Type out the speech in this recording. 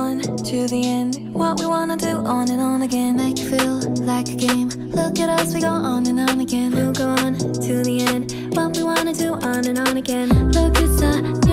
on to the end. What we wanna do on and on again. Make it feel like a game. Look at us, we go on and on again. We'll go on to the end. What we wanna do on and on again. Look, it's a